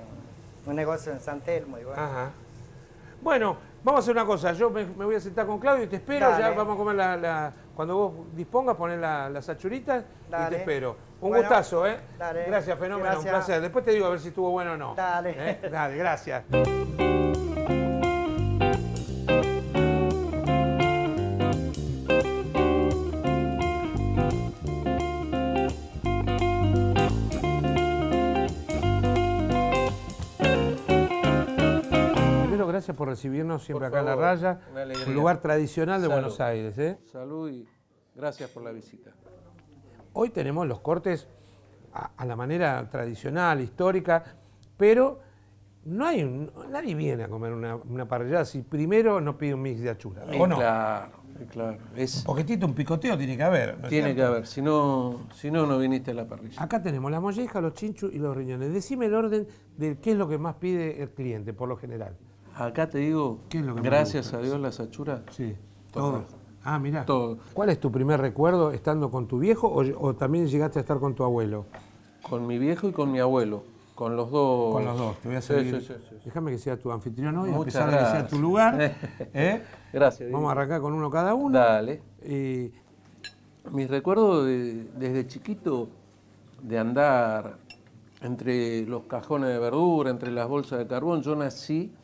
un negocio en San Telmo y bueno. Ajá. Bueno, vamos a hacer una cosa. Yo me voy a sentar con Claudio y te espero. Dale. Ya vamos a comer cuando vos dispongas, poner las achuritas. Dale. Y te espero. Un gustazo, ¿eh? Dale. Gracias, fenómeno. Gracias. Un placer. Después te digo a ver si estuvo bueno o no. Dale. ¿Eh? Dale, gracias. Gracias por recibirnos siempre por acá en La Raya, un lugar tradicional de Buenos Aires. Salud y gracias por la visita. Hoy tenemos los cortes a la manera tradicional, histórica, pero nadie viene a comer una parrillada si primero no pide un mix de achura. ¿O no? Claro, claro. Un poquitito, un picoteo tiene que haber. ¿No tiene que haber, si no, no viniste a la parrilla. Acá tenemos las mollejas, los chinchus y los riñones. Decime el orden de qué es lo que más pide el cliente, por lo general. Acá te digo, gracias a Dios, las achuras. Sí, todo. Ah, mirá. Todo. ¿Cuál es tu primer recuerdo estando con tu viejo o también llegaste a estar con tu abuelo? Con mi viejo y con mi abuelo. Con los dos. Con los dos. Te voy a seguir. Sí. Déjame que sea tu anfitrión hoy, a pesar de que sea tu lugar. Gracias. Vamos a arrancar con uno cada uno. Dale. Mis recuerdos desde chiquito de andar entre los cajones de verdura, entre las bolsas de carbón. Yo nací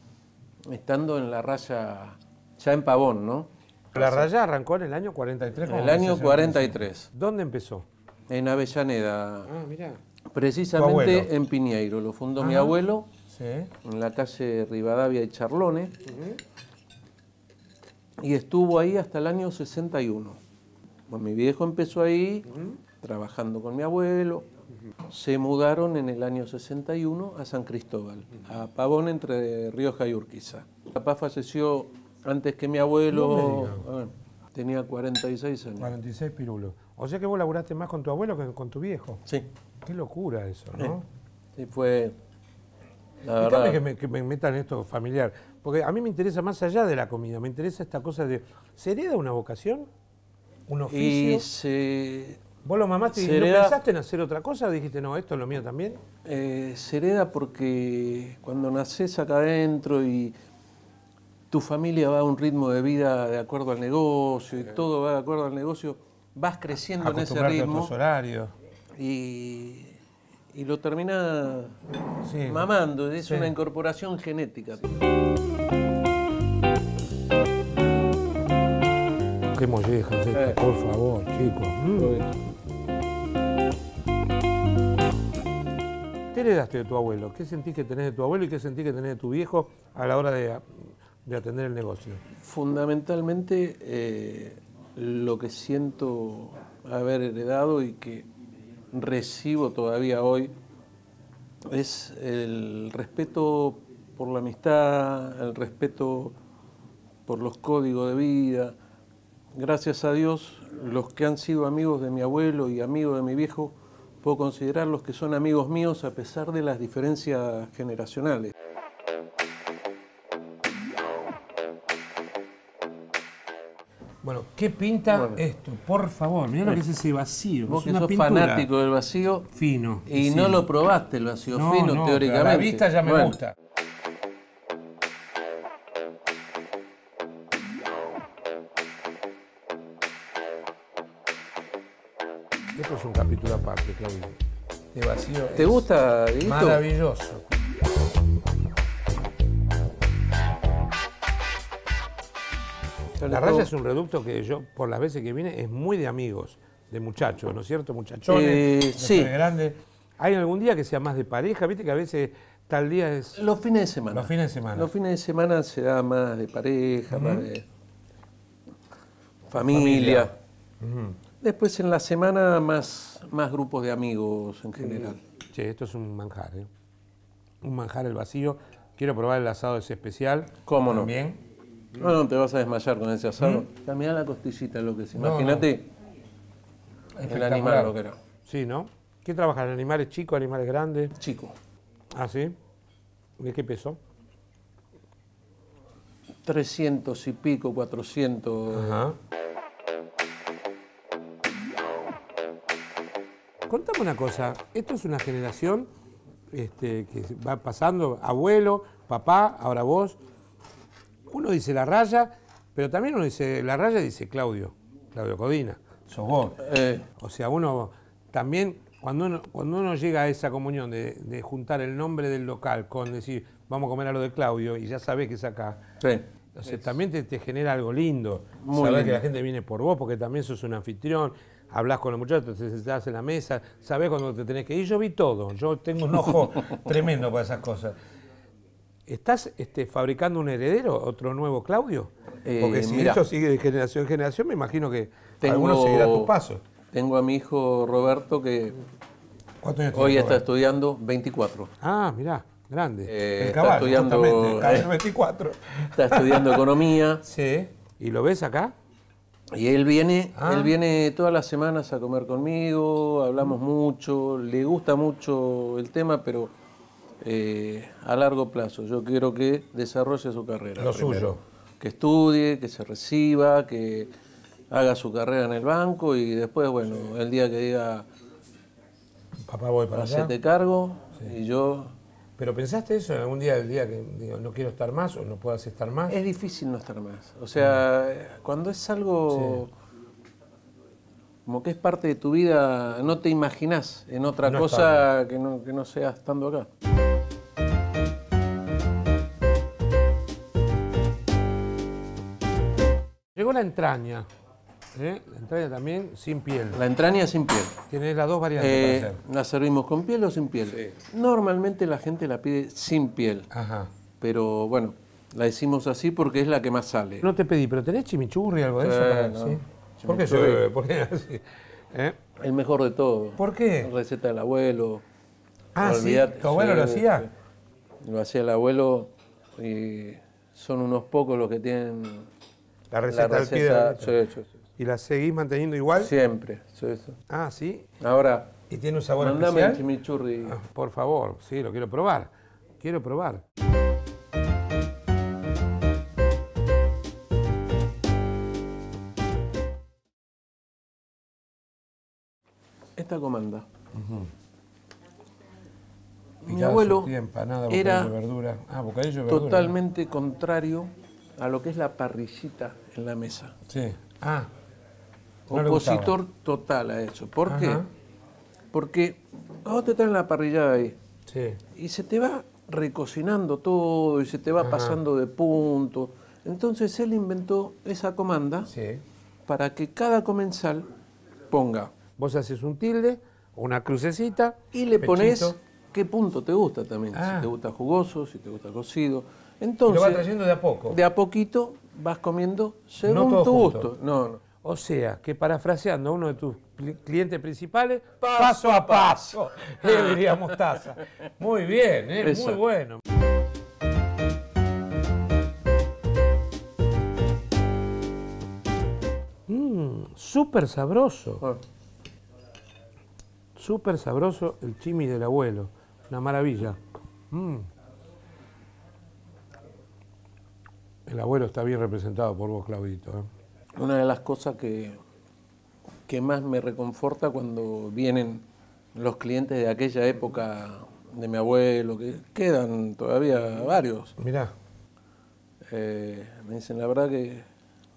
estando en La Raya, ya en Pavón, ¿no? La Raya arrancó en el año 43. En el año 43. ¿Dónde empezó? En Avellaneda. Ah, mirá. Precisamente en Piñeiro. Lo fundó mi abuelo, sí, en la calle Rivadavia y Charlone. Y estuvo ahí hasta el año 61. Bueno, mi viejo empezó ahí, trabajando con mi abuelo. Se mudaron en el año 61 a San Cristóbal, a Pavón entre Rioja y Urquiza. Papá falleció antes que mi abuelo, tenía 46 años. 46 pirulos. O sea que vos laburaste más con tu abuelo que con tu viejo. Sí. Qué locura eso, ¿no? Sí, fue... Déjame que me metan esto familiar, porque a mí me interesa más allá de la comida, me interesa esta cosa de... ¿Se hereda una vocación? ¿Un oficio? Y se... ¿Vos lo mamaste y no pensaste en hacer otra cosa? ¿Dijiste, no, esto es lo mío también? Se hereda porque cuando nacés acá adentro y tu familia va a un ritmo de vida de acuerdo al negocio, y todo va de acuerdo al negocio, vas creciendo en ese ritmo. A tus horarios. Y lo terminás mamando, es una incorporación genética. Sí. Qué mollejas, por favor, chicos. ¿Qué heredaste de tu abuelo? ¿Qué sentís que tenés de tu abuelo y qué sentís que tenés de tu viejo a la hora de atender el negocio? Fundamentalmente lo que siento haber heredado y que recibo todavía hoy es el respeto por la amistad, el respeto por los códigos de vida. Gracias a Dios, los que han sido amigos de mi abuelo y amigos de mi viejo, puedo considerar los que son amigos míos a pesar de las diferencias generacionales. Bueno, ¿qué pinta esto? Por favor, mirá lo que es ese vacío. Vos que sos fanático del vacío. Fino. Y no lo probaste el vacío fino, teóricamente. A la vista ya me gusta. Esto es un capítulo aparte, Claudio. De vacío. ¿Te gusta, Dieguito? Maravilloso. La Raya es un reducto que yo, por las veces que vine, es muy de amigos, de muchachos, ¿no es cierto? Muchachones, de grandes. ¿Hay algún día que sea más de pareja? Viste que a veces tal día es... Los fines de semana. Los fines de semana. Los fines de semana se da más de pareja, más de familia. Después en la semana más grupos de amigos en general. Che, esto es un manjar, ¿eh? Un manjar el vacío. Quiero probar el asado ese especial. ¿Cómo no? Bien. No, te vas a desmayar con ese asado. Mirá la costillita, lo que es. Imagínate el animal lo que era. Sí, ¿no? ¿Qué trabajan? ¿Animales chicos, animales grandes? Chicos. ¿Ah, sí? ¿De qué peso? 300 y pico, 400. Ajá. Contame una cosa, esto es una generación que va pasando, abuelo, papá, ahora vos. Uno dice La Raya, pero también uno dice La Raya, dice Claudio Codina, sos vos. O sea, uno también, cuando uno llega a esa comunión de juntar el nombre del local con decir, vamos a comer a lo de Claudio, y ya sabés que es acá. Sí. Entonces también te genera algo lindo. Sabés que la gente viene por vos, porque también sos un anfitrión. Hablás con los muchachos, te sentás en la mesa, sabés cuando te tenés que ir. Yo vi todo, yo tengo un ojo tremendo para esas cosas. ¿Estás fabricando un heredero, otro nuevo Claudio? Porque si eso sigue de generación en generación, me imagino que alguno seguirá tus pasos. Tengo a mi hijo Roberto, que hoy está estudiando 24. Ah, mirá, grande. El caballo, justamente, el caballo 24. Está estudiando economía. Sí. ¿Y lo ves acá? Y él viene todas las semanas a comer conmigo, hablamos mucho, le gusta mucho el tema, pero a largo plazo. Yo quiero que desarrolle su carrera. Lo suyo. Que estudie, que se reciba, que haga su carrera en el banco y después, bueno, el día que diga, papá, voy para allá, hacete cargo, y yo... ¿Pero pensaste eso algún día, el día que digo, no quiero estar más o no puedas estar más? Es difícil no estar más. O sea, cuando es algo como que es parte de tu vida, no te imaginás en otra cosa que no sea estando acá. Llegó la entraña. La entraña también sin piel. La entraña sin piel. Tienes las dos variantes para hacer. ¿La servimos con piel o sin piel? Sí. Normalmente la gente la pide sin piel. Ajá. Pero bueno, la decimos así porque es la que más sale. No te pedí, pero ¿tenés chimichurri o algo de eso? No. ¿Sí? ¿Por qué yo? ¿Por qué así? El mejor de todo. ¿Por qué? La receta del abuelo. Ah, no, sí. ¿Tu abuelo lo hacía? Lo hacía el abuelo y son unos pocos los que tienen la receta, al pie de la... ¿Y la seguís manteniendo igual? Siempre. Ah, ¿sí? Ahora... ¿Y tiene un sabor especial? Mandame el chimichurri. Ah, por favor, sí, lo quiero probar. Quiero probar. Esta comanda. Uh-huh. Mi abuelo empanada, era de verdura. Ah, bocadillo de verdura, totalmente contrario a lo que es la parrillita en la mesa. Sí. Ah. No, opositor total a eso. ¿Por qué? Porque vos te traen la parrillada ahí y se te va recocinando todo y se te va pasando de punto. Entonces él inventó esa comanda para que cada comensal ponga. Vos haces un tilde, una crucecita y le pones qué punto te gusta también. Si te gusta jugoso, si te gusta cocido. Entonces, lo vas trayendo de a poco. De a poquito vas comiendo según tu gusto. No, no. O sea, que parafraseando a uno de tus clientes principales, paso a paso, le diríamos taza. Muy bien, muy bueno. Súper sabroso. Súper sabroso el chimi del abuelo. Una maravilla. El abuelo está bien representado por vos, Claudito. Una de las cosas que más me reconforta cuando vienen los clientes de aquella época de mi abuelo, que quedan todavía varios. Mirá. Me dicen, la verdad que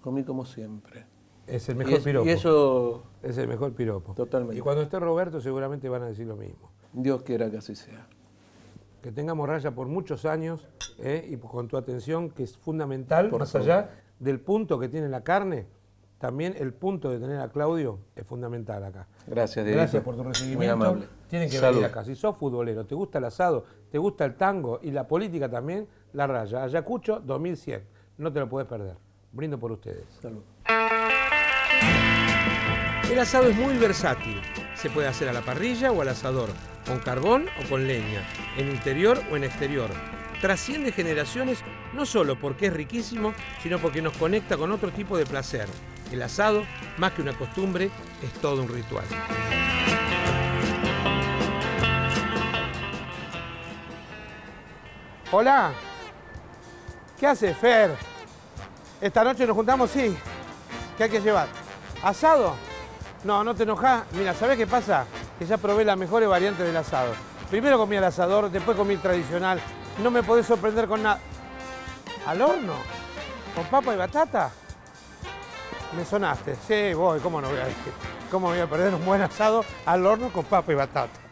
comí como siempre. Es el mejor piropo. Y eso... Es el mejor piropo. Totalmente. Y cuando esté Roberto seguramente van a decir lo mismo. Dios quiera que así sea. Que tengamos Raya por muchos años, y con tu atención, que es fundamental, por más allá del punto que tiene la carne, también el punto de tener a Claudio es fundamental acá. Gracias, Diego. Gracias por tu recibimiento. Muy amable. Tienen que venir acá. Si sos futbolero, te gusta el asado, te gusta el tango y la política también, La Raya. Ayacucho, 2100. No te lo puedes perder. Brindo por ustedes. Salud. El asado es muy versátil. Se puede hacer a la parrilla o al asador, con carbón o con leña, en interior o en exterior. Trasciende generaciones no solo porque es riquísimo, sino porque nos conecta con otro tipo de placer. El asado, más que una costumbre, es todo un ritual. Hola, ¿qué hace, Fer? Esta noche nos juntamos, sí. ¿Qué hay que llevar? ¿Asado? No, no te enojás. Mira, ¿sabés qué pasa? Que ya probé las mejores variantes del asado. Primero comí el asador, después comí el tradicional. No me podés sorprender con nada. ¿Al horno? ¿Con papa y batata? Me sonaste. Sí, voy, ¿cómo no voy a decir? ¿Cómo voy a perder un buen asado al horno con papa y batata?